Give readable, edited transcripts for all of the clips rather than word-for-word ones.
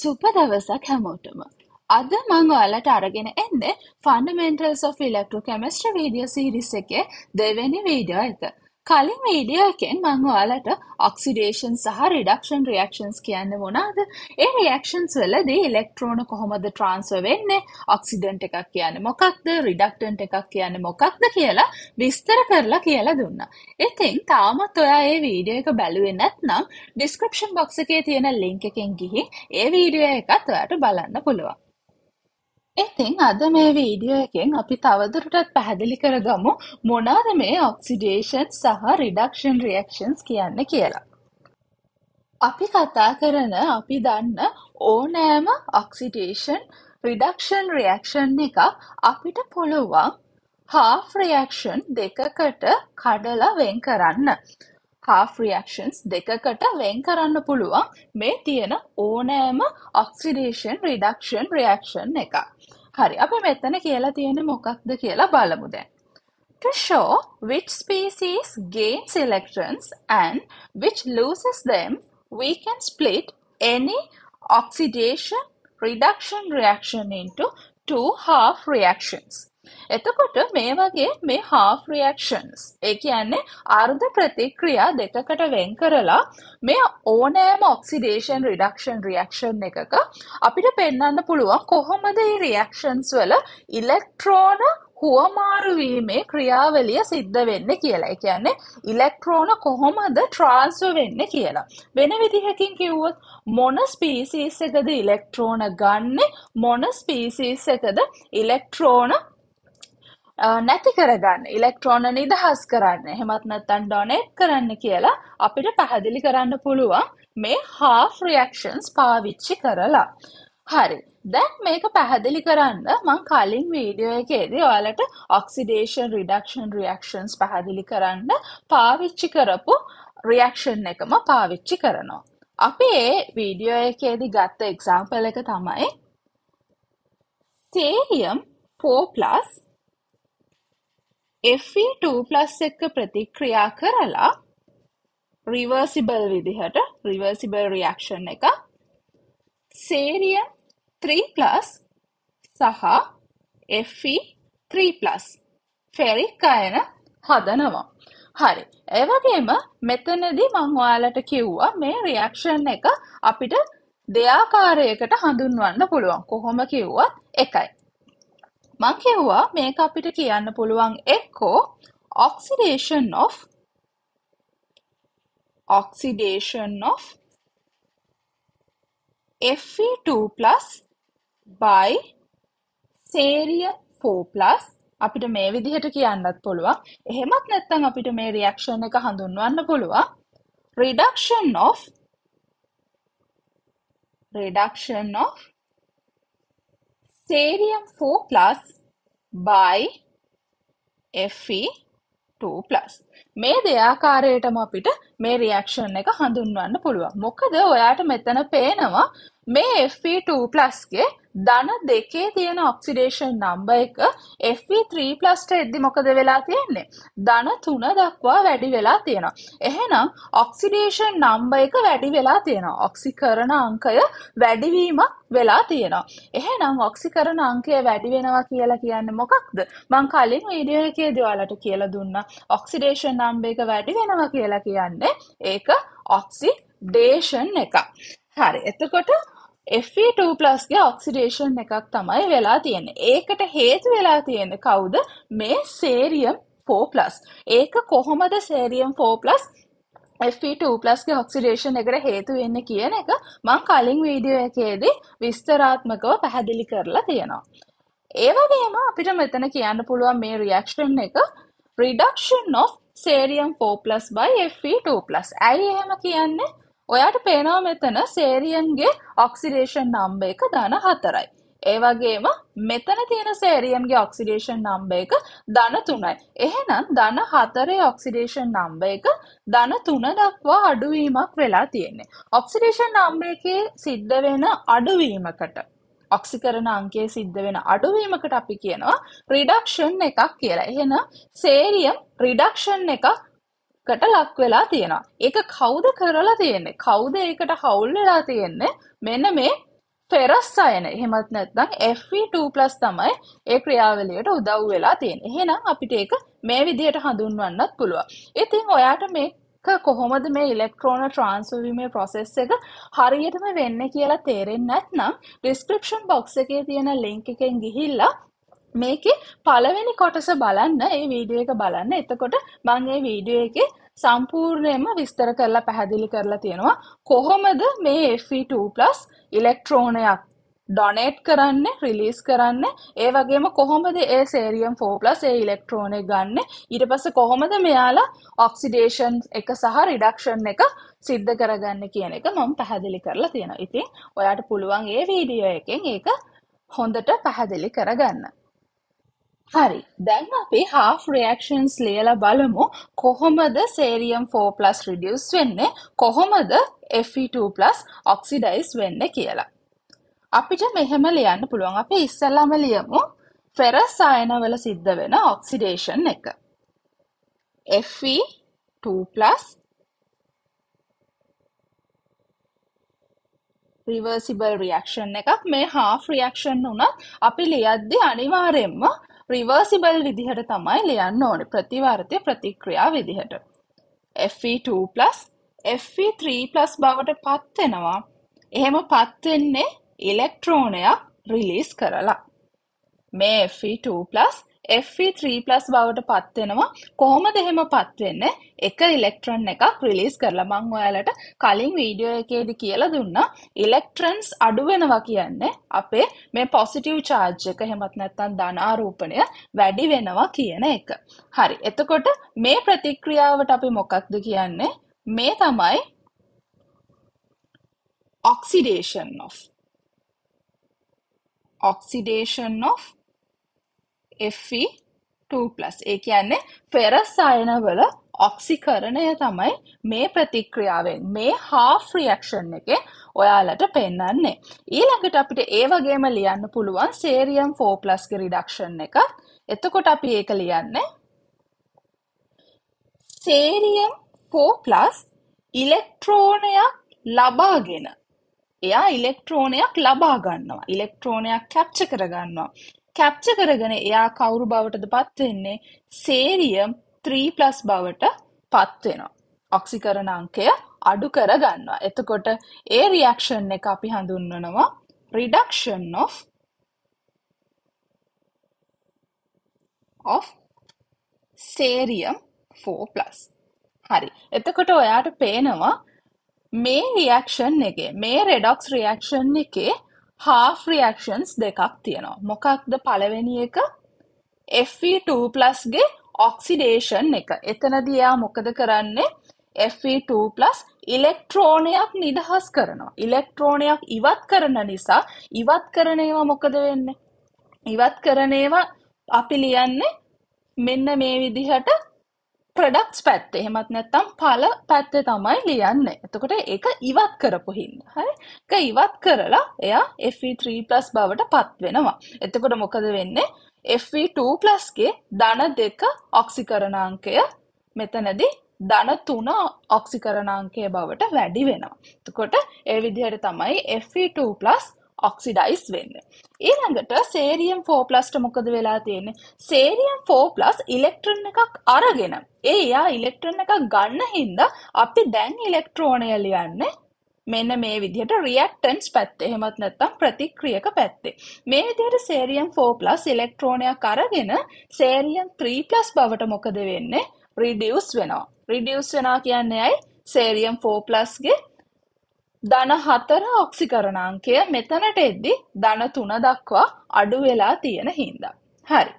සුපදවසක් හැමෝටම. අද මම ඔයාලට අරගෙන එන්නේ Fundamentals of Electrochemistry video series එකේ දෙවෙනි වීඩියෝ එක. කලින් වීඩියෝ එකෙන් මම ඔයාලට oxidation සහ reduction reactions කියන්නේ මොනවාද? ඒ reactions වලදී electron කොහොමද transfer වෙන්නේ? Oxidant එකක් කියන්නේ මොකක්ද? Reductant එකක් කියන්නේ මොකක්ද කියලා විස්තර කරලා කියලා දුන්නා. ඉතින් තාමත් ඔයා මේ වීඩියෝ එක බැලුවේ නැත්නම් description box එකේ තියෙන link එකෙන් ගිහින් මේ වීඩියෝ එකත් ඔයාට බලන්න පුළුවන්. ඉතින් අද මේ වීඩියෝ එකෙන් අපි තවදුරටත් පැහැදිලි කරගමු මොනවාද මේ ඔක්සිඩේෂන් සහ රිඩක්ෂන් රියැක්ෂන්ස් කියන්නේ කියලා. අපි කතා කරන අපි දන්න ඕනෑම ඔක්සිඩේෂන් රිඩක්ෂන් රියැක්ෂන් එක අපිට පුළුවන් half reaction දෙකකට කඩලා වෙන් කරන්න. half reactions දෙකකට වෙන් කරන්න පුළුවන් මේ තියෙන ඕනෑම oxidation reduction reaction එක. හරි අපි මෙතන කියලා තියෙන්නේ මොකක්ද කියලා බලමු දැන්. To show which species gains electrons and which loses them, we can split any oxidation reduction reaction into two half reactions. එතකොට මේ වගේ මේ half reactions ඒ කියන්නේ අර්ධ ප්‍රතික්‍රියා දෙකකට වෙන් කරලා මේ ඕනෑම oxidation reduction reaction එකක අපිට පෙන්වන්න පුළුවන් කොහොමද මේ reactions වල electron හුවමාරු වීමේ ක්‍රියාවලිය සිද්ධ වෙන්නේ කියලා. ඒ කියන්නේ electron කොහොමද transfer වෙන්නේ කියලා. වෙන විදිහකින් කිව්වොත් මොන species එකද electron ගන්නෙ මොන species එකද electron නැති කරගන්න ඉලෙක්ට්‍රෝන නිදහස් කරන්න එහෙමත් නැත්නම් ඩොනේට් කරන්න කියලා අපිට පැහැදිලි කරන්න පුළුවන් මේ half reactions පාවිච්චි කරලා. හරි. දැන් මේක පැහැදිලි කරන්න මම කලින් වීඩියෝ එකේදී ඔයාලට oxidation reduction reactions පැහැදිලි කරන්න පාවිච්චි කරපු reaction එකම පාවිච්චි කරනවා. අපි මේ වීඩියෝ එකේදී ගත්ත example එක තමයි Ce4+ Fe2+ එක ප්‍රතික්‍රියා කරලා reversible විදිහට reversible reaction එක Ce3+ සහ Fe3+ ferric අයන හදනවා. හරි. ඒ වගේම මෙතනදී මම ඔයාලට කිව්වා මේ reaction එක අපිට දෙආකාරයකට හඳුන්වන්න පුළුවන්. කොහොම කිව්වත් එකයි. මං කියුවා මේක අපිට කියන්න පුළුවන් එක්කෝ oxidation of Fe2+ by Ce4+ අපිට මේ විදිහට කියන්නත් පුළුවන්. එහෙමත් නැත්නම් අපිට මේ රියැක්ෂන් එක හඳුන්වන්න පුළුවන් reduction of Ce4+ by Fe2+. මේ දෙආකාරයටම අපිට මේ රියැක්ෂන් එක හඳුන්වන්න පුළුවන්. මොකද ඔයාට මෙතන පේනවා මේ Fe2+ ගේ ධන දෙකේ තියෙන oxidation number එක Fe3+ ට එද්දි මොකද වෙලා තියෙන්නේ? ධන 3 දක්වා වැඩි වෙලා තියෙනවා. එහෙනම් oxidation number එක වැඩි වෙලා තියෙනවා. ඔක්සිකරණ අංකය වැඩිවීමක් වෙලා තියෙනවා. එහෙනම් ඔක්සිකරණ අංකය වැඩි වෙනවා කියලා කියන්නේ මොකක්ද? මම කලින් වීඩියෝ එකේදී ඔයාලට කියලා දුන්නා. oxidation number එක වැඩි වෙනවා කියලා කියන්නේ ඒක oxidation එක. හරි. එතකොට Fe2+ ගේ oxidation එකක් තමයි වෙලා තියෙන්නේ. ඒකට හේතු වෙලා තියෙන්නේ කවුද? මේ Ce4+. ඒක කොහොමද Ce4+ Fe2+ ගේ oxidation එකට හේතු වෙන්නේ කියන එක මම කලින් වීඩියෝ එකේදී විස්තරාත්මකව පැහැදිලි කරලා තියෙනවා. ඒ වගේම අපිට මෙතන කියන්න පුළුවන් මේ reaction එක reduction of Ce4+ by Fe2+. ඇයි එහෙම කියන්නේ? ඔයාට පේනවා මෙතන සේරියම්ගේ oxidation number එක ධන 4යි. ඒ වගේම මෙතන තියෙන සේරියම්ගේ oxidation number එක ධන 3යි. එහෙනම් ධන 4ේ oxidation number එක ධන 3 දක්වා අඩුවීමක් වෙලා තියෙන්නේ. oxidation number එකේ සිද්ධ වෙන අඩුවීමකට ඔක්සිකරණ අංකයේ සිද්ධ වෙන අඩුවීමකට අපි කියනවා reduction එකක් කියලා. එහෙනම් සේරියම් reduction එකක් කට ලක් වෙලා තියෙනවා. ඒක කවුද කරලා තියෙන්නේ? කවුද ඒකට හවුල් වෙලා තියෙන්නේ? මෙන්න මේ रसायन එහෙමත් නැත්නම් Fe2+ තමයි ඒ ක්‍රියාවලියට උදව් වෙලා තියෙන්නේ. එහෙනම් අපිට ඒක මේ විදිහට හඳුන්වන්නත් පුළුවන්. ඉතින් ඔයාට මේක කොහොමද මේ ඉලෙක්ට්‍රෝන ට්‍රාන්ස්ෆර් වීමේ process එක හරියටම වෙන්නේ කියලා තේරෙන්නේ නැත්නම් description box එකේ තියෙන link එකෙන් ගිහිල්ලා මේකේ පළවෙනි කොටස බලන්න, මේ වීඩියෝ එක බලන්න. එතකොට මම මේ වීඩියෝ එකේ සම්පූර්ණයෙන්ම විස්තර කරලා පැහැදිලි කරලා තියෙනවා කොහොමද මේ Fe2+ ඉලෙක්ට්‍රෝනයක් ඩොනේට් කරන්න, රිලීස් කරන්න, ඒ වගේම කොහොමද ඒ Ce4+ ඒ ඉලෙක්ට්‍රෝන ගන්න, ඊට පස්සේ කොහොමද මෙයාලා ඔක්සිඩේෂන් එක සහ රිඩක්ෂන් එක සිද්ධ කරගන්නේ කියන එක මම පැහැදිලි කරලා තියෙනවා. ඉතින් ඔයාට පුළුවන් මේ වීඩියෝ එකෙන් ඒක හොඳට පැහැදිලි කරගන්න. හරි, දැන් අපි half reactions ලියලා බලමු කොහොමද Ce4+ reduce වෙන්නේ, කොහොමද Fe2+ oxidize වෙන්නේ කියලා. අපිට මෙහෙම ලියන්න පුළුවන්. අපි ඉස්සෙල්ලාම ලියමු ferrous අයන වල සිද්ධ වෙන oxidation එක. Fe2+ reversible reaction එකක්. මේ half reaction උනත් අපි ලියද්දී අනිවාර්යෙන්ම reversible විදිහට තමයි ලියන්න ඕනේ, ප්‍රතිවර්තය ප්‍රතික්‍රියා විදිහට. Fe2+ Fe3+ බවට පත් වෙනවා. එහෙම පත් වෙන්නේ ඉලෙක්ට්‍රෝනයක් රිලීස් කරලා. මේ Fe2+ Fe3+ බවට පත් වෙනවා. කොහොමද එහෙම පත් වෙන්නේ? එක ඉලෙක්ට්‍රෝන එකක් රිලීස් කරලා. මම ඔයාලට කලින් වීඩියෝ එකේදී කියලා දුන්නා ඉලෙක්ට්‍රොන්ස් අඩු වෙනවා කියන්නේ අපේ මේ පොසිටිව් charge එක එහෙමත් නැත්නම් ධන ආරෝපණය වැඩි වෙනවා කියන එක. හරි. එතකොට මේ ප්‍රතික්‍රියාවට අපි මොකක්ද කියන්නේ? මේ තමයි oxidation of Fe2+. ඒ කියන්නේ ferrous අයන වල ඔක්සීකරණය තමයි මේ ප්‍රතික්‍රියාවෙන් මේ half reaction එකේ ඔයාලට පෙන්වන්නේ. ඊළඟට අපිට ඒ වගේම ලියන්න පුළුවන් Ce4+ ගේ reduction එක. එතකොට අපි ඒක ලියන්නේ Ce4+ ඉලෙක්ට්‍රෝනයක් ලබාගෙන. එයා ඉලෙක්ට්‍රෝනයක් ලබා ගන්නවා. ඉලෙක්ට්‍රෝනයක් capture කර ගන්නවා. කැප්චර් කරගෙන එයා කවුරු බවටද පත් වෙන්නේ? Ce3+ බවට පත් වෙනවා. ඔක්සීකරණ අංකය අඩු කර ගන්නවා. එතකොට ඒ රියැක්ෂන් එක අපි හඳුන්වනවා reduction of Ce4+. හරි. එතකොට ඔයාට පේනවා මේ රියැක්ෂන් එකේ, මේ redox රියැක්ෂන් එකේ half reactions දෙකක් තියෙනවා. මොකක්ද පළවෙනි එක? Fe2+ ගේ oxidation එක. එතනදී යා මොකද කරන්නේ? Fe2+ ඉලෙක්ට්‍රෝනයක් නිදහස් කරනවා. ඉලෙක්ට්‍රෝනයක් ඉවත් කරන නිසා ඉවත් කරන ඒවා මොකද වෙන්නේ? ඉවත් කරන ඒවා අපි ලියන්නේ මෙන්න මේ විදිහට products පැත්තේ. එහෙමත් නැත්නම් ඵල පැත්තේ තමයි ලියන්නේ. එතකොට ඒක ඉවත් කරපු හින්දා. හරි. ඒක ඉවත් කරලා එයා Fe3+ බවට පත් වෙනවා. එතකොට මොකද වෙන්නේ? Fe2+ ගේ -2 ඔක්සීකරණාංකය මෙතනදී -3 ඔක්සීකරණාංකය බවට වැඩි වෙනවා. එතකොට ඒ විදිහට තමයි Fe2+ oxidize වෙන්නේ. ඊළඟට Ce4+ මොකද වෙලා තියෙන්නේ? Ce4+ ඉලෙක්ට්‍රෝන එකක් අරගෙන. එයා ඉලෙක්ට්‍රෝන එකක් ගන්න හින්දා අපි දැන් ඉලෙක්ට්‍රෝනය ලියන්නේ මෙන්න මේ විදිහට reactants පැත්තේ. එහෙමත් නැත්නම් ප්‍රතික්‍රියක පැත්තේ. මේ විදිහට Ce4+ ඉලෙක්ට්‍රෝනයක් අරගෙන Ce3+ බවට මොකද වෙන්නේ? reduce වෙනවා. reduce වෙනවා කියන්නේ ඇයි? Ce4+ ගේ -4 ඔක්සීකරණාංකය මෙතනට එද්දී -3 දක්වා අඩු වෙලා තියෙන හින්දා. හරි.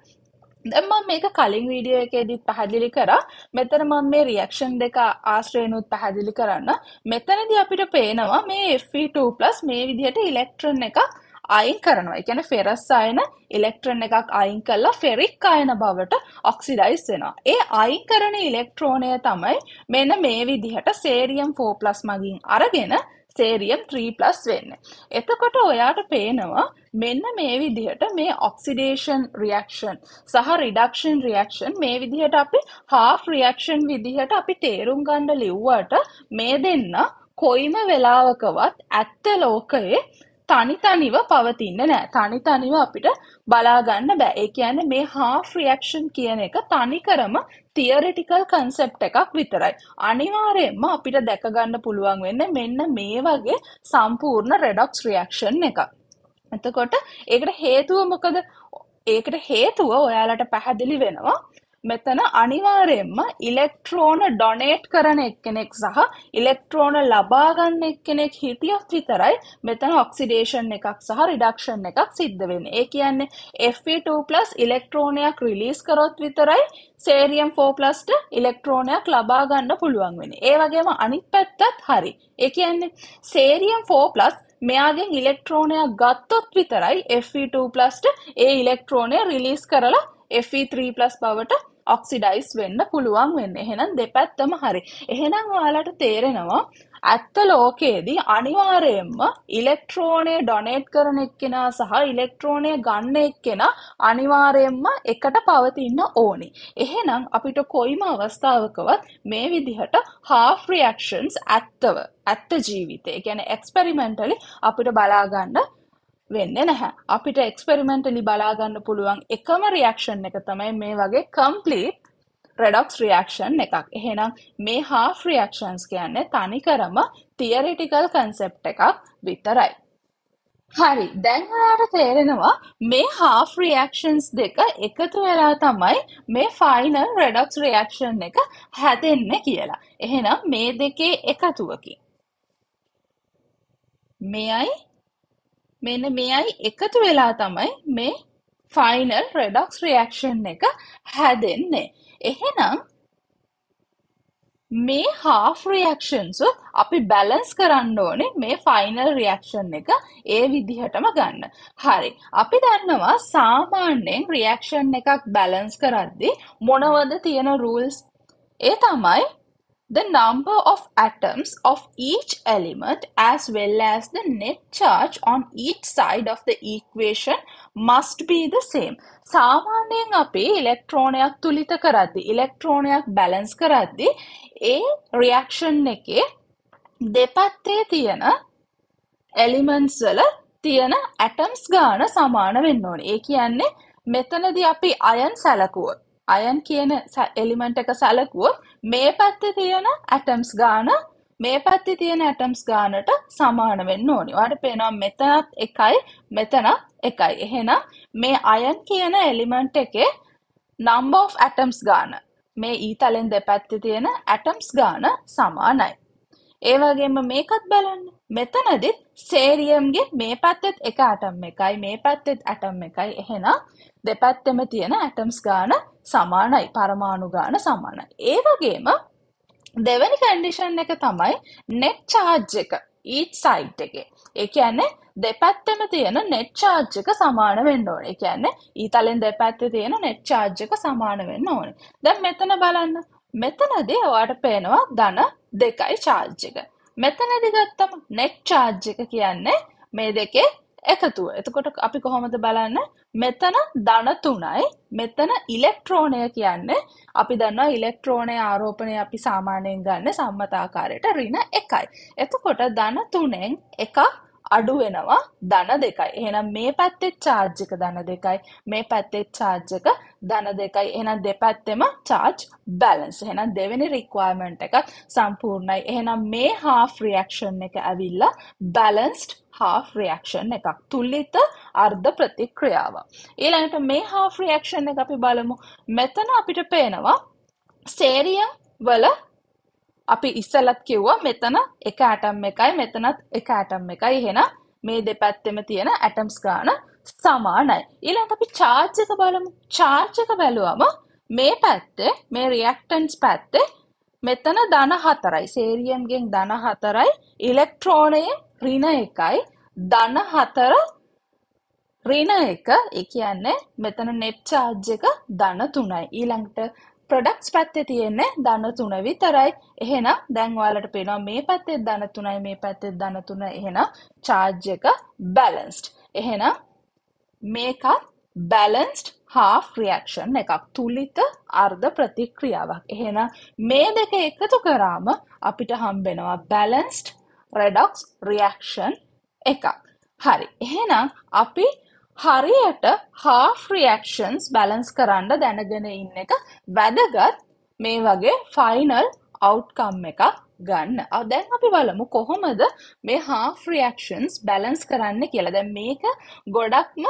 දැන් මම මේක කලින් වීඩියෝ එකේදීත් පැහැදිලි කරා. මෙතන මම මේ රියැක්ෂන් දෙක ආශ්‍රයනුත් පැහැදිලි කරන්න. මෙතනදී අපිට පේනවා මේ Fe2+ මේ විදිහට ඉලෙක්ට්‍රෝන එකක් අයින් කරනවා. ඒ කියන්නේ ferrous අයන ඉලෙක්ට්‍රෝන එකක් අයින් කරලා ferric අයන බවට ඔක්සිඩයිස් වෙනවා. ඒ අයින් කරන ඉලෙක්ට්‍රෝනය තමයි මෙන්න මේ විදිහට Ce4+ මගින් අරගෙන Ce3+ වෙන්නේ. එතකොට ඔයාට පේනවා මෙන්න මේ විදිහට මේ oxidation reaction සහ reduction reaction මේ විදිහට අපි half reaction විදිහට අපි තේරුම් ගන්න ලිව්වට මේ දෙන්න කොයිම වෙලාවකවත් ඇත්ත ලෝකයේ තනිතනිව පවතින්නේ නැහැ. තනිතනිව අපිට බලා ගන්න බෑ. ඒ කියන්නේ මේ half reaction කියන එක තනිකරම theoretical concept එකක් විතරයි. අනිවාර්යයෙන්ම අපිට දැක ගන්න පුළුවන් වෙන්නේ මෙන්න මේ වගේ සම්පූර්ණ redox reaction එකක්. එතකොට ඒකට හේතුව මොකද? ඒකට හේතුව ඔයාලට පැහැදිලි වෙනවා. මෙතන අනිවාර්යයෙන්ම ඉලෙක්ට්‍රෝන ඩොනේට් කරන එක්කෙනෙක් සහ ඉලෙක්ට්‍රෝන ලබා ගන්න එක්කෙනෙක් හිටියොත් විතරයි මෙතන ඔක්සිඩේෂන් එකක් සහ රිඩක්ෂන් එකක් සිද්ධ වෙන්නේ. ඒ කියන්නේ Fe2+ ඉලෙක්ට්‍රෝනයක් රිලීස් කරොත් විතරයි Ce4+ ඉලෙක්ට්‍රෝනයක් ලබා ගන්න පුළුවන් වෙන්නේ. ඒ වගේම අනිත් පැත්තත් හරි. ඒ කියන්නේ Ce4+ මෙයාගෙන් ඉලෙක්ට්‍රෝනයක් ගත්තොත් විතරයි Fe2+ ඒ ඉලෙක්ට්‍රෝනය රිලීස් කරලා Fe3+ බවට ඔක්සිඩයිස් වෙන්න පුළුවන් වෙන්නේ. එහෙනම් දෙපැත්තම හරි. එහෙනම් ඔයාලට තේරෙනවා ඇත්ත ලෝකයේදී අනිවාර්යයෙන්ම ඉලෙක්ට්‍රෝනය ඩොනේට් කරන එක්කෙනා සහ ඉලෙක්ට්‍රෝනය ගන්න එක්කෙනා අනිවාර්යයෙන්ම එකට පවතින්න ඕනේ. එහෙනම් අපිට කොයිම අවස්ථාවකවත් මේ විදිහට half reactions ඇත්ත ජීවිතේ කියන්නේ experimentally අපිට බලා ගන්න වෙන්නේ නැහැ. අපිට එක්ස්පෙරිමන්ටලි බලා ගන්න පුළුවන් එකම රියැක්ෂන් එක තමයි මේ වගේ කම්ප්ලීට් redox reaction එකක්. එහෙනම් මේ half reactions කියන්නේ තනිකරම theoretical concept එකක් විතරයි. හරි. දැන් ඔයාලට තේරෙනවා මේ half reactions දෙක එකතු වෙලා තමයි මේ final redox reaction එක හැදෙන්නේ කියලා. එහෙනම් මේ දෙකේ එකතුවකින් මෙයයි එකතු වෙලා තමයි මේ ෆයිනල් redox reaction එක හැදෙන්නේ. එහෙනම් මේ half reactions අපි බැලන්ස් කරන්න ඕනේ මේ ෆයිනල් reaction එක ඒ විදිහටම ගන්න. හරි. අපි දන්නවා සාමාන්‍යයෙන් reaction එකක් බැලන්ස් කරද්දී මොනවද තියෙන rules? ඒ තමයි the number of atoms of each element as well as the net charge on each side of the equation must be the same. සාමාන්‍යයෙන් අපි ඉලෙක්ට්‍රෝනයක් තුලිත කරද්දී ඉලෙක්ට්‍රෝනයක් බැලන්ස් කරද්දී ඒ රියැක්ෂන් එකේ දෙපැත්තේ තියෙන එලිමන්ට්ස් වල තියෙන ඇටම්ස් ගාන සමාන වෙන්න ඕනේ. ඒ කියන්නේ මෙතනදී අපි අයන් සැලකුවොත් අයන් කියන එලිමන්ට් එක සැලකුවොත් මේ පැත්තේ තියෙන ඇටම්ස් ගාන මේ පැත්තේ තියෙන ඇටම්ස් ගානට සමාන වෙන්න ඕනි. ඔයාලට පේනවා මෙතනත් එකයි මෙතනත් එකයි. එහෙනම් මේ අයන් කියන එලිමන්ට් එකේ number of atoms ගාන මේ ඊතලෙන් දෙපැත්තේ තියෙන ඇටම්ස් ගාන සමානයි. ඒ වගේම මේකත් බලන්න. මෙතනදිත් සේරියම්ගේ මේ පැත්තෙත් එක ඇටම් එකයි මේ පැත්තෙත් ඇටම් එකයි. එහෙනම් දෙපැත්තෙම තියෙන ඇටම්ස් ගාන සමානයි. පරමාණු ගාන සමානයි. ඒ වගේම දෙවෙනි කන්ඩිෂන් එක තමයි net charge එක each side එකේ. ඒ කියන්නේ දෙපැත්තෙම තියෙන net charge එක සමාන වෙන්න ඕනේ. ඒ කියන්නේ ඊතලෙන් දෙපැත්තේ තියෙන net charge එක සමාන වෙන්න ඕනේ. දැන් මෙතන බලන්න. මෙතනදී ඔයාලට පේනවා ධන 2යි charge එක. මෙතනදී ගත්තම net charge එක කියන්නේ මේ දෙකේ එකතුව. එතකොට අපි කොහොමද බලන්න? මෙතන ධන 3යි මෙතන ඉලෙක්ට්‍රෝනය කියන්නේ අපි දන්නවා ඉලෙක්ට්‍රෝනයේ ආරෝපණය අපි සාමාන්‍යයෙන් ගන්න සම්මතාකාරයට -1යි. එතකොට ධන 3න් එකක් අඩු වෙනවා ධන 2යි. එහෙනම් මේ පැත්තේ charge එක ධන 2යි මේ පැත්තේ charge එක ධන 2යි. එහෙනම් දෙපැත්තෙම charge balance. එහෙනම් දෙවෙනි requirement එක සම්පූර්ණයි. එහෙනම් මේ half reaction එක ඇවිල්ලා balanced half reaction එකක්. තුලිත අර්ධ ප්‍රතික්‍රියාව. ඊළඟට මේ half reaction එක අපි බලමු. මෙතන අපිට පේනවා සේරියම් වල අපි ඉස්සලත් කිව්වා මෙතන එක ඇටම් එකයි මෙතනත් එක ඇටම් එකයි. එහෙනම් මේ දෙපැත්තෙම තියෙන ඇටම්ස් ගාන සමානයි. ඊළඟට අපි charge එක බලමු. charge එක බලුවම මේ පැත්තේ මේ reactants පැත්තේ මෙතන ධන 4යි. සේරියම්ගෙන් ධන 4යි ඉලෙක්ට්‍රෝනයේ -1යි ධන 4 -1. ඒ කියන්නේ මෙතන net charge එක ධන 3යි. ඊළඟට products පැත්තේ තියෙන්නේ ධන 3 විතරයි. එහෙනම් දැන් ඔයාලට පේනවා මේ පැත්තේ ධන 3යි මේ පැත්තේ ධන 3. එහෙනම් charge එක balanced. එහෙනම් මේකත් balanced half reaction එකක්. තුලිත අර්ධ ප්‍රතික්‍රියාවක්. එහෙනම් මේ දෙක එකතු කරාම අපිට හම්බෙනවා balanced redox reaction එකක්. හරි. එහෙනම් අපි හරියට half reactions balance කරන්න දැනගෙන ඉන්න එක වැදගත් මේ වගේ final outcome එක ගන්න. දැන් අපි බලමු කොහොමද මේ half reactions balance කරන්න කියලා. දැන් මේක ගොඩක්ම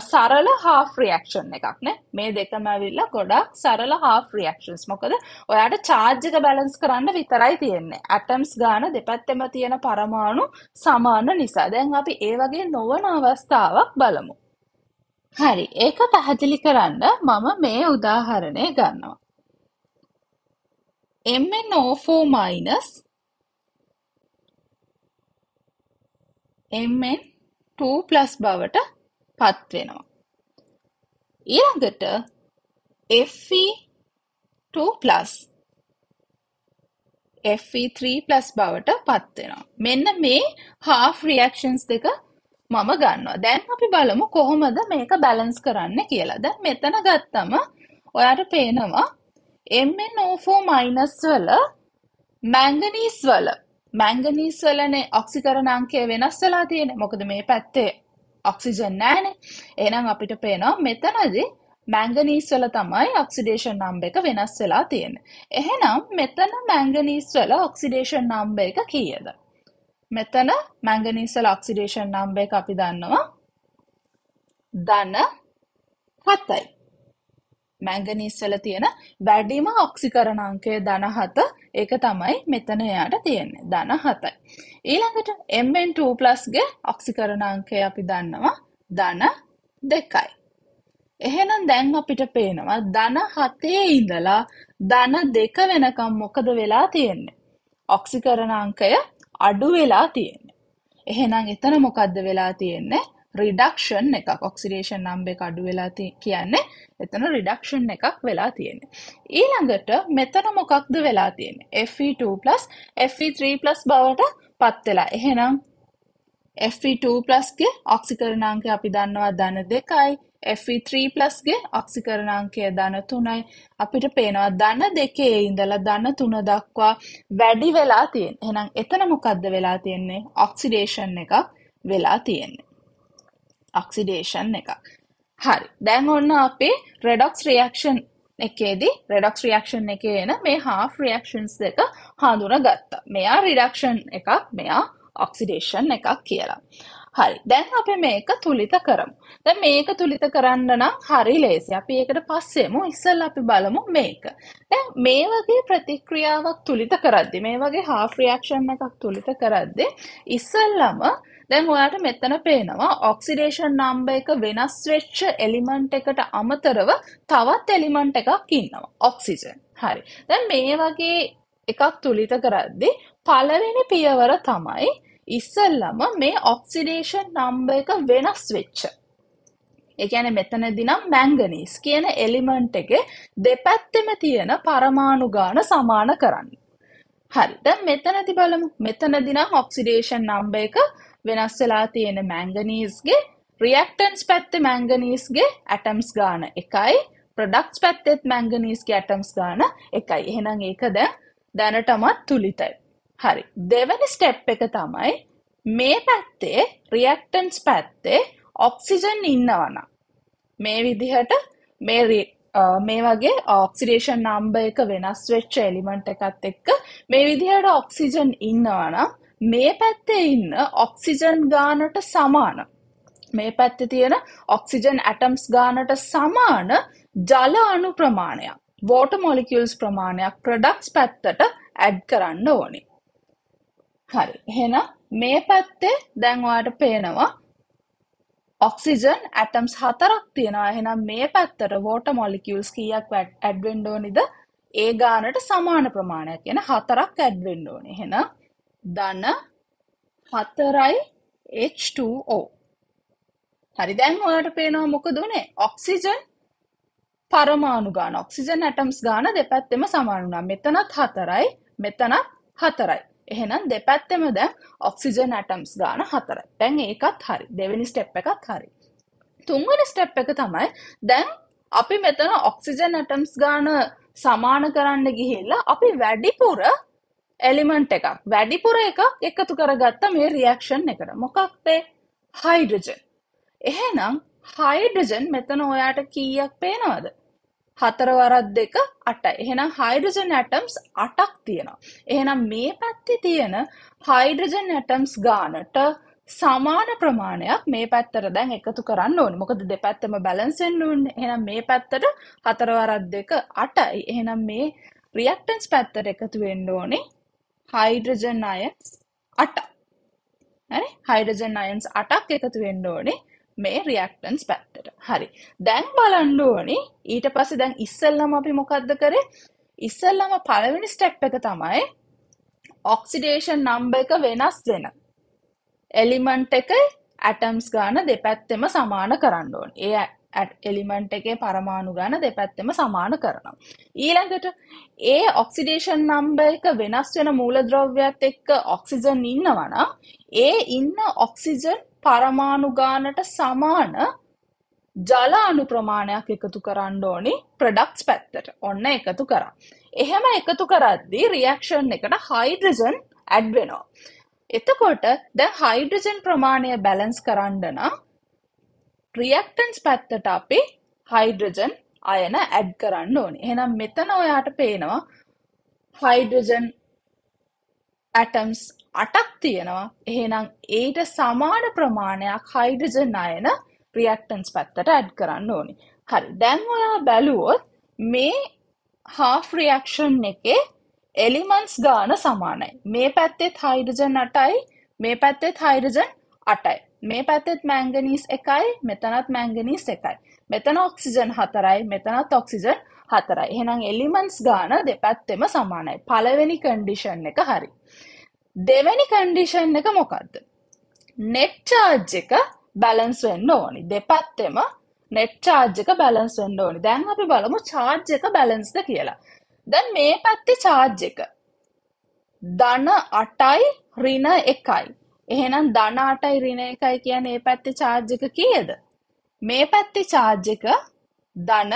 සරල half reaction එකක් නේ. මේ දෙකම ඇවිල්ලා ගොඩක් සරල half reactions. මොකද ඔයාට charge එක balance කරන්න විතරයි තියෙන්නේ. atoms ගාන දෙපැත්තෙම තියෙන පරමාණු සමාන නිසා. දැන් අපි ඒ වගේ නොවන අවස්ථාවක් බලමු. හරි. ඒක පැහැදිලි කරන්න මම මේ උදාහරණය ගන්නවා. MnO4- Mn2+ බවට පත් වෙනවා. ඊළඟට Fe2+ Fe3+ බවට පත් වෙනවා. මෙන්න මේ half reactions දෙක මම ගන්නවා. දැන් අපි බලමු කොහොමද මේක බැලන්ස් කරන්න කියලා. දැන් මෙතන ගත්තම ඔයාට පේනවා MnO4- වල manganese වලනේ ඔක්සිකරණ අංකය වෙනස් වෙලා තියෙන්නේ. මොකද මේ පැත්තේ ඔක්සිජන් නැහැනේ. එහෙනම් අපිට පේනවා මෙතනදී manganese වල තමයි ඔක්සිඩේෂන් නම්බර් එක වෙනස් වෙලා තියෙන්නේ. එහෙනම් මෙතන manganese වල ඔක්සිඩේෂන් නම්බර් එක කීයද? මෙතන manganese වල ඔක්සිඩේෂන් නම්බර් එක අපි දන්නවා -7යි. manganese වල තියෙන වැඩිම ඔක්සිකරණ අංකය 7. ඒක තමයි මෙතන යාට තියෙන්නේ 7යි. ඊළඟට Mn2+ ගේ ඔක්සිකරණ අංකය අපි දන්නවා 2යි. එහෙනම් දැන් අපිට පේනවා 7 ඉඳලා 2 වෙනකම් මොකද වෙලා තියෙන්නේ? ඔක්සිකරණ අංකය අඩු වෙලා තියෙන්නේ. එහෙනම් එතන මොකද්ද වෙලා තියෙන්නේ? reduction එකක්. oxidation number එක අඩු වෙලා කියන්නේ එතන reduction එකක් වෙලා තියෙන්නේ. ඊළඟට මෙතන මොකක්ද වෙලා තියෙන්නේ? Fe2+ Fe3+ බවට පත් වෙලා. එහෙනම් Fe2+ ගේ ඔක්සිකරණ අංකය අපි දන්නවා 2යි. Fe3+ ගේ ඔක්සිකරණ අංකය 3යි. අපිට පේනවා 2 ඉඳලා 3 දක්වා වැඩි වෙලා තියෙන. එහෙනම් එතන මොකක්ද වෙලා තියෙන්නේ? oxidation එකක් වෙලා තියෙන්නේ. ඔක්සිඩේෂන් එක. හරි. දැන් ඔන්න අපේ redox reaction එකේ එන මේ half reactions දෙක හඳුනාගත්තා. මෙයා reduction එකක්, මෙයා oxidation එකක් කියලා. හරි. දැන් අපි මේක තුලිත කරමු. දැන් මේක තුලිත කරන්න නම් හරි ලේසි. අපි ඒකට පස්සෙමු. ඉස්සෙල්ලා අපි බලමු මේක. දැන් මේ වගේ ප්‍රතික්‍රියාවක් තුලිත කරද්දී, මේ වගේ half reaction එකක් තුලිත කරද්දී ඉස්සෙල්ලාම දැන් ඔයාට මෙතන පේනවා ඔක්සිඩේෂන් නම්බර් එක වෙනස් වෙච්ච එලිමන්ට් එකට අමතරව තවත් එලිමන්ට් එකක් ඉන්නවා. ඔක්සිජන්. හරි. දැන් මේ වගේ එකක් තුලිත කරද්දී පළවෙනි පියවර තමයි ඉස්සෙල්ලම මේ ඔක්සිඩේෂන් නම්බර් එක වෙනස් වෙච්ච. ඒ කියන්නේ මෙතනදී නම් මැංගනීස් කියන එලිමන්ට් එකේ දෙපැත්තෙම තියෙන පරමාණු ගාන සමාන කරන්න. හරි. දැන් මෙතනදී බලමු. මෙතනදී නම් ඔක්සිඩේෂන් නම්බර් එක වෙනස් වෙලා තියෙන manganese ගේ reactants පැත්තේ manganese ගේ atoms ගාන 1යි, products පැත්තේත් manganese ගේ atoms ගාන 1යි. එහෙනම් ඒක දැනටමත් තුලිතයි. හරි. දෙවෙනි step එක තමයි මේ පැත්තේ reactants පැත්තේ oxygen ඉන්නවනම් මේ විදිහට මේ වගේ oxidation number එක වෙනස් වෙච්ච element එකත් එක්ක මේ විදිහට oxygen ඉන්නවනම් මේ පැත්තේ ඉන්න ඔක්සිජන් ගානට සමාන, මේ පැත්තේ තියෙන ඔක්සිජන් ඇටම්ස් ගානට සමාන ජල අණු ප්‍රමාණයක්, water molecules ප්‍රමාණයක් products පැත්තට add කරන්න ඕනේ. හරි. එහෙනම් මේ පැත්තේ දැන් ඔයාට පේනවා ඔක්සිජන් ඇටම්ස් 4ක් තියෙනවා. එහෙනම් මේ පැත්තට water molecules කීයක් add වෙන්න ඕනිද? ඒ ගානට සමාන ප්‍රමාණයක්, කියන 4ක් add වෙන්න ඕනේ. එහෙනම් 4යි H2O. හරි. දැන් ඔයාලට පේනවා මොකද උනේ? ඔක්සිජන් පරමාණු ගාන, ඔක්සිජන් ඇටම්ස් ගාන දෙපැත්තෙම සමාන වුණා. මෙතනත් 4යි, මෙතනත් 4යි. එහෙනම් දෙපැත්තෙම දැන් ඔක්සිජන් ඇටම්ස් ගාන 4යි. දැන් ඒකත් හරි. දෙවෙනි ස්ටෙප් එකත් හරි. තුන්වෙනි ස්ටෙප් එක තමයි දැන් අපි මෙතන ඔක්සිජන් ඇටම්ස් ගාන සමාන කරන්න ගිහිල්ලා අපි වැඩිපුර එලිමන්ට් එකක් එකතු කරගත්ත මේ රියැක්ෂන් එකට. මොකක්ද? हाइड्रोजन එහෙනම් हाइड्रोजन මෙතන ඔයාට කීයක් පේනවද 4 * 2 8 එහෙනම් हाइड्रोजन एटम्स 8ක් තියෙනවා එහෙනම් මේ පැත්තේ තියෙන हाइड्रोजन एटम्स ගානට සමාන ප්‍රමාණයක් මේ පැත්තට දැන් එකතු කරන්න ඕනේ මොකද දෙපැත්තම බැලන්ස් වෙන්න ඕනේ එහෙනම් මේ පැත්තට 4 * 2 8යි එහෙනම් මේ රියැක්ටන්ස් පැත්තට එකතු වෙන්න ඕනේ हाइड्रोजन आयन्स 8 හරි हाइड्रोजन आयन्स 8ක් එකතු වෙන්න ඕනේ මේ රියැක්ටන්ස් පැත්තට හරි දැන් බලන්න ඕනේ ඊට පස්සේ දැන් ඉස්සෙල්ලාම අපි මොකද්ද කරේ ඉස්සෙල්ලාම පළවෙනි ස්ටෙප් එක තමයි ඔක්සිඩේෂන් නම්බර් එක වෙනස් වෙන එලිමන්ට් එකේ ඇටම්ස් ගාන දෙපැත්තෙම සමාන කරන්න ඕනේ ඒ එලිමන්ට් එකේ පරමාණු ගාන දෙපැත්තෙම සමාන කරනවා ඊළඟට ඒ ඔක්සිඩේෂන් නම්බර් එක වෙනස් වෙන මූලද්‍රව්‍යයත් එක්ක ඔක්සිජන් ඉන්නවා නම් ඒ ඉන්න ඔක්සිජන් පරමාණු ගානට සමාන ජල අණු ප්‍රමාණයක් එකතු කරන්න ඕනේ ප්‍රොඩක්ට්ස් පැත්තට. ඔන්න එකතු කරා. එහෙම එකතු කරද්දී රියැක්ෂන් එකට හයිඩ්‍රජන් ඇඩ් වෙනවා. එතකොට දැන් හයිඩ්‍රජන් ප්‍රමාණය බැලන්ස් කරන්න නම් රියැක්ටන්ට්ස් පැත්තට අපි හයිඩ්‍රජන් අයන ඇඩ් කරන්න ඕනේ. එහෙනම් මෙතන ඔයාට පේනවා හයිඩ්‍රජන් ඇටම්ස් 8ක් තියෙනවා එහෙනම් ඒට සමාන ප්‍රමාණයක් හයිඩ්‍රජන් අයන රියැක්ටන්ට්ස් පැත්තට ඇඩ් කරන්න ඕනේ. හරි. දැන් ඔයා බලුවොත් මේ half reaction එකේ elements ගාන සමානයි. මේ පැත්තෙත් හයිඩ්‍රජන් 8යි, මේ පැත්තෙත් හයිඩ්‍රජන් 8යි. මේ පැත්තෙත් මැංගනීස් 1යි, මෙතනත් මැංගනීස් 1යි. මෙතන ඔක්සිජන් 4යි, මෙතනත් ඔක්සිජන් 4යි. එහෙනම් elements ගාන දෙපැත්තෙම සමානයි. පළවෙනි condition එක හරි. දෙවෙනි කන්ඩිෂන් එක මොකද්ද net charge එක බැලන්ස් වෙන්න ඕනි දෙපැත්තෙම net charge එක බැලන්ස් වෙන්න ඕනි දැන් අපි බලමු charge එක බැලන්ස්ද කියලා දැන් මේ පැත්තේ charge එක ධන 8යි ඍණ 1යි එහෙනම් ධන 8යි ඍණ 1යි කියන්නේ මේ පැත්තේ charge එක කීයද මේ පැත්තේ charge එක ධන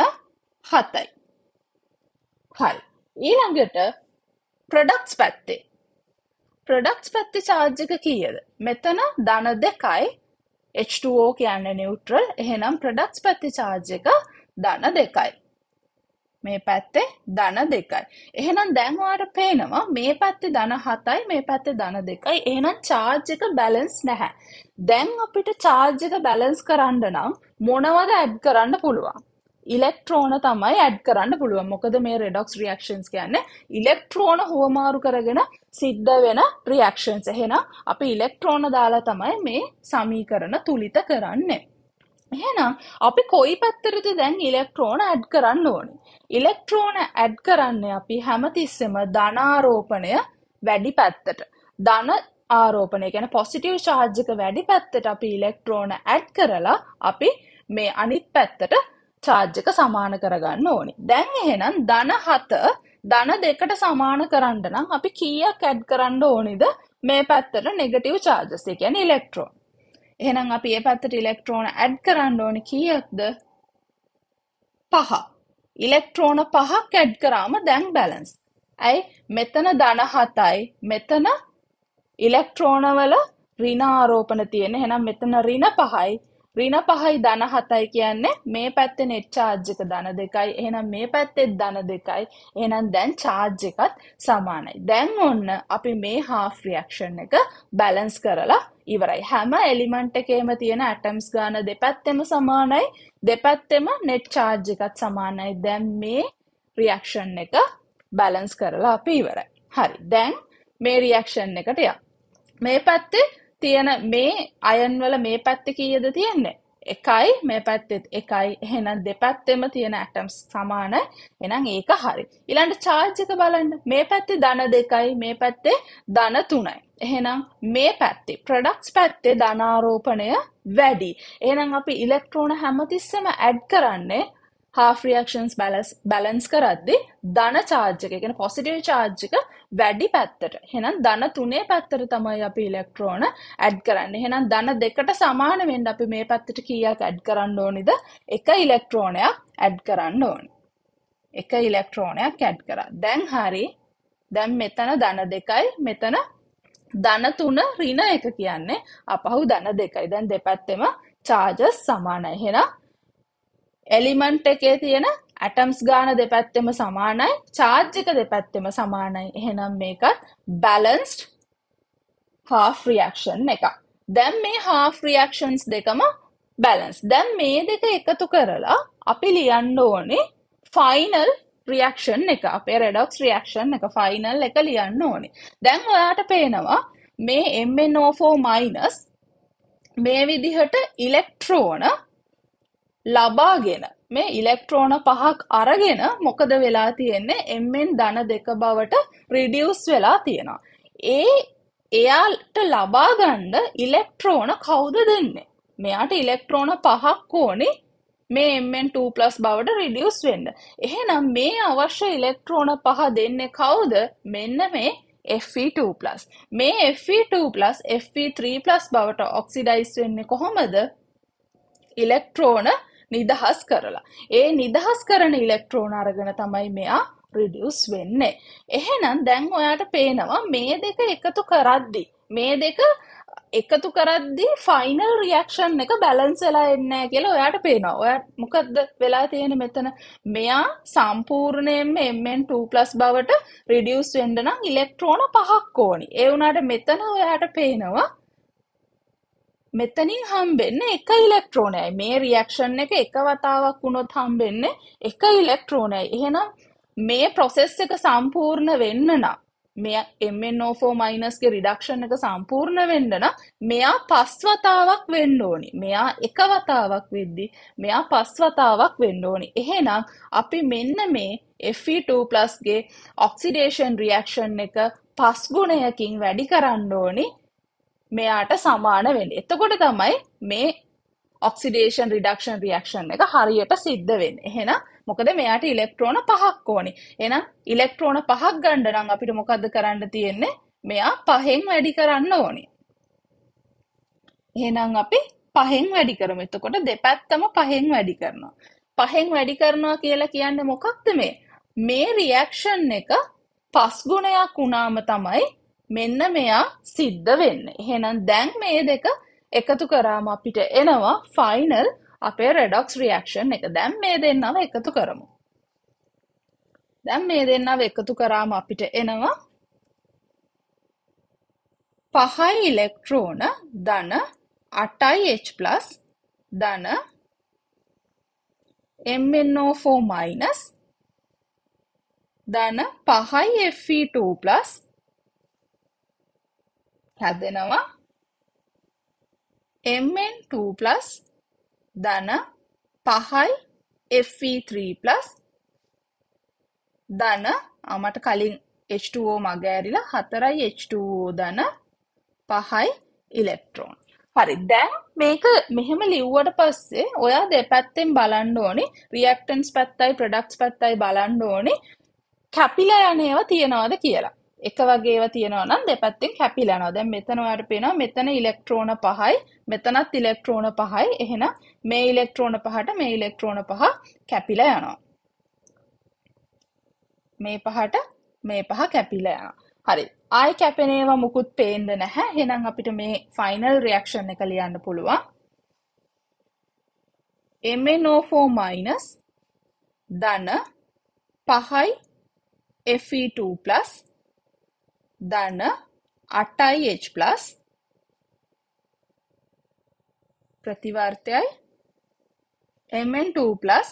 7යි හරි ඊළඟට products පැත්තේ प्रोडक्ट्स පැත්තේ चार्ज එක කීයද? මෙතන ධන 2යි H2O කියන්නේ न्यूट्रल එහෙනම් प्रोडक्ट्स පැත්තේ चार्ज එක ධන 2යි. මේ පැත්තේ ධන 2යි. එහෙනම් දැන් ඔයාලට පේනවා මේ පැත්තේ ධන 7යි මේ පැත්තේ ධන 2යි. එහෙනම් charge එක බැලන්ස් නැහැ. දැන් අපිට charge එක බැලන්ස් කරන්න නම් මොනවද ඇඩ් කරන්න පුළුවන්? ඉලෙක්ට්‍රෝන තමයි ඇඩ් කරන්න පුළුවන්. මොකද මේ redox reactions කියන්නේ ඉලෙක්ට්‍රෝන හුවමාරු කරගෙන සිද්ධ වෙන reactions. එහෙනම් අපි ඉලෙක්ට්‍රෝන දාලා තමයි මේ සමීකරණ තුලිත කරන්නේ. එහෙනම් අපි කොයි පැත්තටද දැන් ඉලෙක්ට්‍රෝන ඇඩ් කරන්න ඕනේ? ඉලෙක්ට්‍රෝන ඇඩ් කරන්නේ අපි හැමතිස්සෙම ධන ආරෝපණය වැඩි පැත්තට. ධන ආරෝපණය කියන්නේ positive charge එක වැඩි පැත්තට අපි ඉලෙක්ට්‍රෝන ඇඩ් කරලා අපි මේ අනිත් පැත්තට चार्ज එක සමාන කරගන්න ඕනේ. දැන් එහෙනම් ධන 7 ධන 2ට සමාන කරන්න නම් අපි කීයක් ඇඩ් කරන්න ඕනේද? මේ පැත්තට නෙගටිව් charges. ඒ කියන්නේ ඉලෙක්ට්‍රෝන. එහෙනම් අපි මේ පැත්තට ඉලෙක්ට්‍රෝන ඇඩ් කරන්න ඕනේ කීයක්ද? 5. ඉලෙක්ට්‍රෝන 5ක් ඇඩ් කරාම දැන් බැලන්ස්. ඇයි? මෙතන ධන 7යි. මෙතන ඉලෙක්ට්‍රෝන වල ඍණ ආරෝපණ තියෙන. එහෙනම් මෙතන ඍණ 5යි. ඍණ 5යි ධන 7යි කියන්නේ මේ පැත්තේ net charge එක ධන 2යි එහෙනම් මේ පැත්තෙත් ධන 2යි එහෙනම් දැන් charge එකත් සමානයි දැන් ඔන්න අපි මේ half reaction එක balance කරලා ඉවරයි හැම element එකේම තියෙන atoms ගාන දෙපැත්තෙම සමානයි දෙපැත්තෙම net charge එකත් සමානයි දැන් මේ reaction එක balance කරලා අපි ඉවරයි හරි දැන් මේ reaction එකට යමු මේ පැත්තේ තියෙන මේ අයන් වල මේ පැත්තේ කීයද තියෙන්නේ 1යි මේ පැත්තෙත් 1යි එහෙනම් දෙපැත්තෙම තියෙන ඇටම්ස් සමානයි එහෙනම් ඒක හරි ඊළඟ charge එක බලන්න මේ පැත්තේ ධන 2යි මේ පැත්තේ ධන 3යි එහෙනම් මේ පැත්තේ products පැත්තේ ධන ආරෝපණය වැඩි එහෙනම් අපි ඉලෙක්ට්‍රෝන හැමතිස්සෙම ඇඩ් කරන්නේ half reactions balance කරද්දී ධන charge එක කියන්නේ positive charge එක වැඩි පැත්තට. එහෙනම් ධන 3 පැත්තට තමයි අපි ඉලෙක්ට්‍රෝන ඇඩ් කරන්නේ. එහෙනම් ධන 2ට සමාන වෙන්න අපි මේ පැත්තට කීයක් ඇඩ් කරන්න ඕනේද? 1 ඉලෙක්ට්‍රෝනයක් ඇඩ් කරන්න ඕනේ. 1 ඉලෙක්ට්‍රෝනයක් ඇඩ් කරා. දැන් හරි. දැන් මෙතන ධන 2යි, මෙතන धन तुन ऋण एक अपहु धन देकई दें देपत्तेम चार्जेस समान है ना एलिमेंट එකේ තියෙන ඇටම්ස් ගාන දෙපැත්තෙම සමානයි චාර්ජ් එක දෙපැත්තෙම සමානයි එහෙනම් මේකත් බැලන්ස්ඩ් half reaction එකක් දැන් මේ half reactions දෙකම බැලන්ස් දැන් මේ දෙක එකතු කරලා අපි ලියන්න ඕනේ final reaction එක අපේ redox reaction එක final එක ලියන්න ඕනේ දැන් ඔයාට පේනවා මේ MnO4- මේ විදිහට ඉලෙක්ට්‍රෝන ලබාගෙන මේ ඉලෙක්ට්‍රෝන පහක් අරගෙන මොකද වෙලා තියෙන්නේ Mn ධන දෙක බවට රිඩියුස් වෙලා තියෙනවා. එයාට ලබා ගන්න ඉලෙක්ට්‍රෝන කවුද දෙන්නේ? මෙයාට ඉලෙක්ට්‍රෝන පහක් ඕනේ මේ Mn2+ බවට රිඩියුස් වෙන්න. එහෙනම් මේ අවශ්‍ය ඉලෙක්ට්‍රෝන පහ දෙන්නේ කවුද? මෙන්න මේ Fe2+. මේ Fe2+ Fe3+ බවට ඔක්සිඩයිස් වෙන්නේ කොහොමද? ඉලෙක්ට්‍රෝන නිදහස් කරලා ඒ නිදහස් කරන ඉලෙක්ට්‍රෝන අරගෙන තමයි මෙයා රිඩියුස් වෙන්නේ එහෙනම් දැන් ඔයාට පේනවා මේ දෙක එකතු කරද්දී ෆයිනල් රියැක්ෂන් එක බැලන්ස් වෙලා එන්නේ නැහැ කියලා ඔයාට පේනවා ඔයා මොකද්ද වෙලා තියෙන්නේ මෙතන මෙයා සම්පූර්ණයෙන්ම Mn2+ බවට රිඩියුස් වෙන්න නම් ඉලෙක්ට්‍රෝන පහක් ඕනි ඒ වුණාට මෙතන ඔයාට පේනවා මෙතනින් හම්බෙන්නේ එක ඉලෙක්ට්‍රෝනයයි මේ රියැක්ෂන් එක එක වතාවක් වුණොත් හම්බෙන්නේ එක ඉලෙක්ට්‍රෝනයයි එහෙනම් මේ process එක සම්පූර්ණ වෙන්න නම් මෙයා MnO4- ගේ රිඩක්ෂන් එක සම්පූර්ණ වෙන්න නම් මෙයා 5 වතාවක් වෙන්න ඕනි මෙයා එක වතාවක් වෙද්දී මෙයා 5 වතාවක් වෙන්න ඕනි එහෙනම් අපි මෙන්න මේ Fe2+ ගේ oxidation reaction එක 5 ගුණයකින් වැඩි කරන්න ඕනි මෙයාට සමාන වෙන්නේ. එතකොට තමයි මේ ඔක්සිඩේෂන් රිඩක්ෂන් රියැක්ෂන් එක හරියට සිද්ධ වෙන්නේ. එහෙනම් මොකද මෙයාට ඉලෙක්ට්‍රෝන පහක් ඕනේ. එහෙනම් ඉලෙක්ට්‍රෝන පහක් ගන්න නම් අපිට මොකද්ද කරන්න තියෙන්නේ? මෙයා පහෙන් වැඩි කරන්න ඕනේ. එහෙනම් අපි පහෙන් වැඩි කරමු. එතකොට දෙපැත්තම පහෙන් වැඩි කරනවා. පහෙන් වැඩි කරනවා කියලා කියන්නේ මොකක්ද මේ? මේ රියැක්ෂන් එක 5 ගුණයක් වුණාම තමයි මෙන්න මෙයා සිද්ධ වෙන්නේ. එහෙනම් දැන් මේ දෙක එකතු කරාම අපිට එනවා ෆයිනල් අපේ රෙඩොක්ස් රියැක්ෂන් එක. දැන් මේ දෙන්නව එකතු කරමු. දැන් මේ දෙන්නව එකතු කරාම අපිට එනවා 5 ඉලෙක්ට්‍රෝන ධන 8 H+ ධන MnO4- ධන 5 Fe2+ හැදෙනවා Mn2+ ධන 5 Fe3+ ධන මට කලින් H2O මග ඇරිලා 4 H2O ධන 5 ඉලෙක්ට්‍රෝන. හරි දැන් මේක මෙහෙම ලිව්වට පස්සේ ඔයා දෙපැත්තෙන් බලන්න ඕනේ රියැක්ටන්ට්ස් පැත්තයි ප්‍රොඩක්ට්ස් පැත්තයි බලන්න ඕනේ කැපිලා යන ඒවා තියනවාද කියලා. එක වගේ ඒවා තියෙනවා නම් දෙපැත්තෙන් කැපිලා යනවා. දැන් මෙතන ඔයාලට පේනවා මෙතන ඉලෙක්ට්‍රෝන 5යි මෙතනත් ඉලෙක්ට්‍රෝන 5යි. එහෙනම් මේ ඉලෙක්ට්‍රෝන 5ට මේ ඉලෙක්ට්‍රෝන 5 කැපිලා යනවා. මේ 5ට මේ 5 කැපිලා යනවා. හරි. ආයි කැපෙන ඒවා මුකුත් පේන්නේ නැහැ. එහෙනම් අපිට මේ ෆයිනල් රියැක්ෂන් එක ලියන්න පුළුවන්. MnO4- ධන 5යි Fe2+ धन 8 H+ प्रतिवर्त्य Mn2+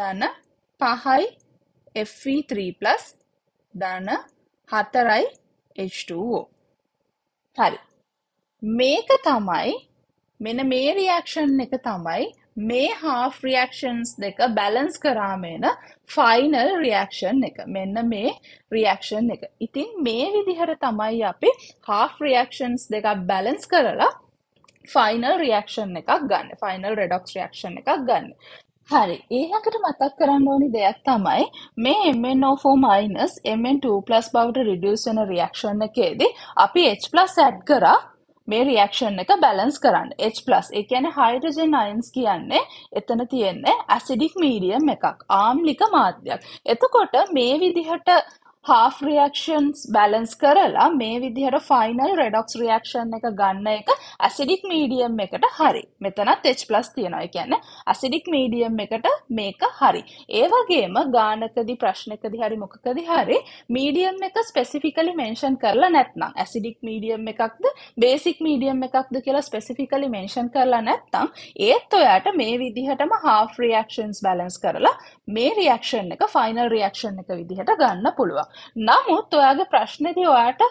धन 5 Fe3+ धन 4 H2O හරි මේක තමයි මෙන්න මේ රියැක්ෂන් එක තමයි මේ half reactions දෙක බැලන්ස් කරාම එන final reaction එක. මෙන්න මේ reaction එක. ඉතින් මේ විදිහට තමයි අපි half reactions දෙක බැලන්ස් කරලා final reaction එකක් ගන්න. final redox reaction එකක් ගන්න. හරි. ඊළඟට මතක් කරන්න ඕනි දෙයක් තමයි මේ MnO4- Mn2+ බවට reduce වෙන reaction එකේදී අපි H+ add කරා මේ රියැක්ෂන් එක බැලන්ස් කරන්න H+ ඒ කියන්නේ හයිඩ්‍රජන් අයන්ස් කියන්නේ එතන තියෙන්නේ ඇසිඩික් මීඩියම් එකක් ආම්ලික මාධ්‍යයක්. එතකොට මේ විදිහට half reactions balance කරලා මේ විදිහට final redox reaction එක ගන්න එක acidic medium එකට හරි. මෙතනත් H+ තියෙනවා. ඒ කියන්නේ acidic medium එකට මේක හරි. ඒ වගේම ගානකදී ප්‍රශ්නකදී හරි මොකකදී හරි medium එක specifically mention කරලා නැත්නම් acidic medium එකක්ද basic medium එකක්ද කියලා specifically mention කරලා නැත්නම් ඒත් ඔයාට මේ විදිහටම half reactions balance කරලා මේ reaction එක final reaction එක විදිහට ගන්න පුළුවන්. නමුත් ඔයාගේ ප්‍රශ්නේදී ඔයාට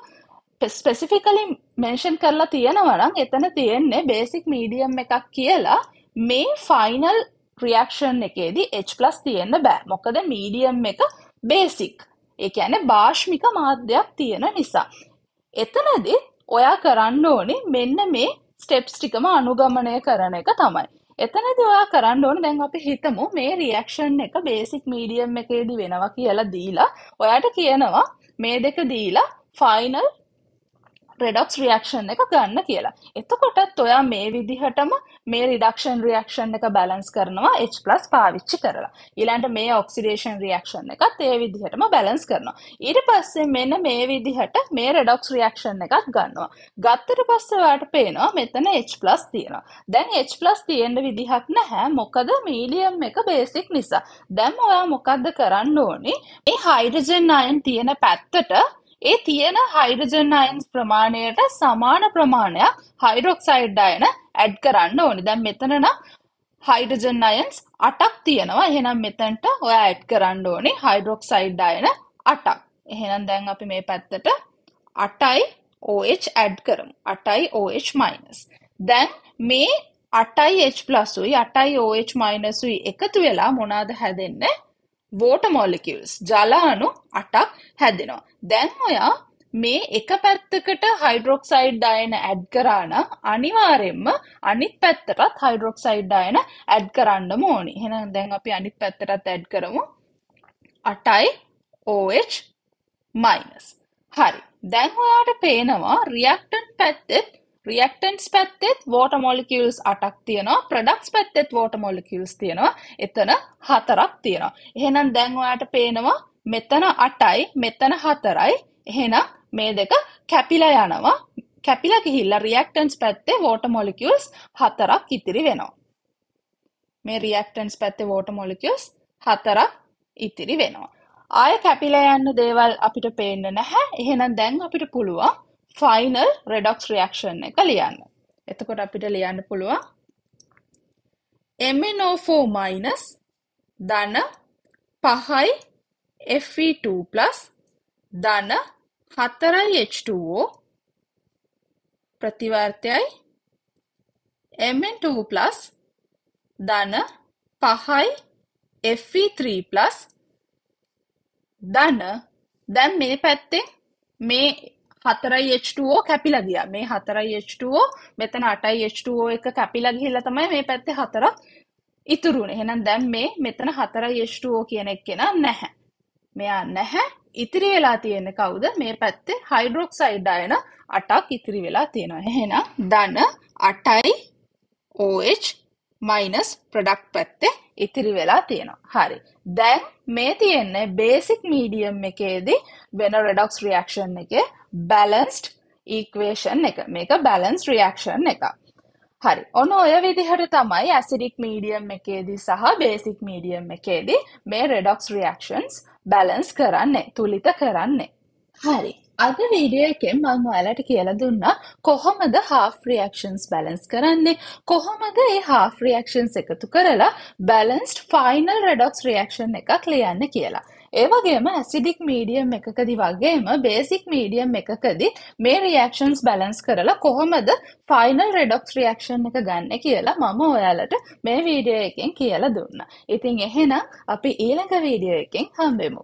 specifically mention කරලා තියෙනවා නම් එතන තියෙන්නේ basic medium එකක් කියලා මේ final reaction එකේදී H+ තියෙන්න බෑ. මොකද medium එක basic. ඒ කියන්නේ භාෂ්මික මාධ්‍යයක් තියෙන නිසා. එතනදී ඔයා කරන්න ඕනේ මෙන්න මේ steps ටිකම අනුගමනය කරන එක තමයි. එතනදී ඔයා කරන්න ඕනේ දැන් අපි හිතමු මේ රියැක්ෂන් එක බේසික් මීඩියම් එකේදී වෙනවා කියලා දීලා ඔයාට කියනවා මේ දෙක දීලා ෆයිනල් රෙඩොක්ස් රියැක්ෂන් එක ගන්න කියලා. එතකොටත් ඔයා මේ විදිහටම මේ රිඩක්ෂන් රියැක්ෂන් එක බැලන්ස් කරනවා H+ පාවිච්චි කරලා. ඊළඟට මේ ඔක්සිඩේෂන් රියැක්ෂන් එකත් ඒ විදිහටම බැලන්ස් කරනවා. ඊට පස්සේ මෙන්න මේ විදිහට මේ රෙඩොක්ස් රියැක්ෂන් එකක් ගන්නවා. ගත්තට පස්සේ ඔයාට පේනවා මෙතන H+ තියෙනවා. දැන් H+ තියෙන්න විදිහක් නැහැ. මොකද මීඩියම් එක බේසික් නිසා. දැන් ඔයා මොකද්ද කරන්න ඕනේ? මේ හයිඩ්‍රජන් අයන් තියෙන පැත්තට ඒ තියෙන හයිඩ්‍රජන් අයන්ස් ප්‍රමාණයට සමාන ප්‍රමාණයක් හයිඩ්‍රොක්සයිඩ් අයන ඇඩ් කරන්න ඕනේ. දැන් මෙතන නම් හයිඩ්‍රජන් අයන්ස් 8ක් තියෙනවා. එහෙනම් මෙතනට ඔයා ඇඩ් කරන්න ඕනේ හයිඩ්‍රොක්සයිඩ් අයන 8ක්. එහෙනම් දැන් අපි මේ පැත්තට 8යි OH ඇඩ් කරමු. 8යි OH-. දැන් මේ 8යි H+ උයි 8යි OH- උයි එකතු වෙලා මොනවාද හැදෙන්නේ? water molecules ජල අණු 8ක් හැදෙනවා. දැන් ඔයා මේ එක පැත්තකට හයිඩ්‍රොක්සයිඩ් අයන ඇඩ් කරා නම් අනිවාර්යයෙන්ම අනිත් පැත්තටත් හයිඩ්‍රොක්සයිඩ් අයන ඇඩ් කරන්නම ඕනේ. එහෙනම් දැන් අපි අනිත් පැත්තටත් ඇඩ් කරමු 8i OH-. හරි. දැන් ඔයාට පේනවා reactants පැත්තෙත් water molecules 8ක් තියෙනවා. products පැත්තෙත් water molecules තියෙනවා. එතන 4ක් තියෙනවා. එහෙනම් දැන් ඔයාට පේනවා මෙතන 8යි මෙතන 4යි. එහෙනම් මේ දෙක කැපිලා යනවා. කැපිලා ගිහිල්ලා reactants පැත්තේ water molecules 4ක් ඉතිරි වෙනවා. මේ reactants පැත්තේ water molecules 4ක් ඉතිරි වෙනවා. ආය කැපිලා යන දේවල් අපිට පේන්න නැහැ. එහෙනම් දැන් අපිට පුළුවන් final redox reaction එක ලියන්න. එතකොට අපිට ලියන්න පුළුවන් MnO4- ධන 5යි Fe2+ ධන 4යි H2O ප්‍රතිවර්තයයි Mn2+ ධන 5යි Fe3+ ධන. දැන් මේ පැත්තේ මේ 4යි H2O කැපිලා ගියා. මේ 4යි H2O මෙතන 8යි H2O එක කැපිලා ගිහිල්ලා තමයි මේ පැත්තේ 4ක් ඉතුරු වුනේ. එහෙනම් දැන් මේ මෙතන 4යි H2O කියන එක නැහැ. මෙයා නැහැ. ඉතිරි වෙලා තියෙන්නේ කවුද? මේ පැත්තේ හයිඩ්‍රොක්සයිඩ් අයන 8ක් ඉතිරි වෙලා තියෙනවා. එහෙනම් ධන 8යි OH- product පැත්තේ ඉතිරි වෙලා තියෙනවා. හරි. දැන් මේ තියෙන්නේ බේසික් මීඩියම් එකේදී වෙන රෙඩොක්ස් රියැක්ෂන් එකේ බැලන්ස්ඩ් equation එක. මේක බැලන්ස් රියැක්ෂන් එක. හරි. ඔන්න ඔය විදිහට තමයි acidic medium එකේදී සහ basic medium එකේදී මේ redox reactions බැලන්ස් කරන්නේ, තුලිත කරන්නේ. හරි. අද වීඩියෝ එකෙන් මම ඔයාලට කියලා දුන්නා කොහොමද half reactions balance කරන්නේ, කොහොමද මේ half reactions එකතු කරලා balanced final redox reaction එකක් ලියන්න කියලා. ඒ වගේම acidic medium එකකදී වගේම basic medium එකකදී මේ reactions balance කරලා කොහොමද final redox reaction එක ගන්න කියලා මම ඔයාලට මේ වීඩියෝ එකෙන් කියලා දුන්නා. ඉතින් එහෙනම් අපි ඊළඟ වීඩියෝ එකෙන් හම්බෙමු.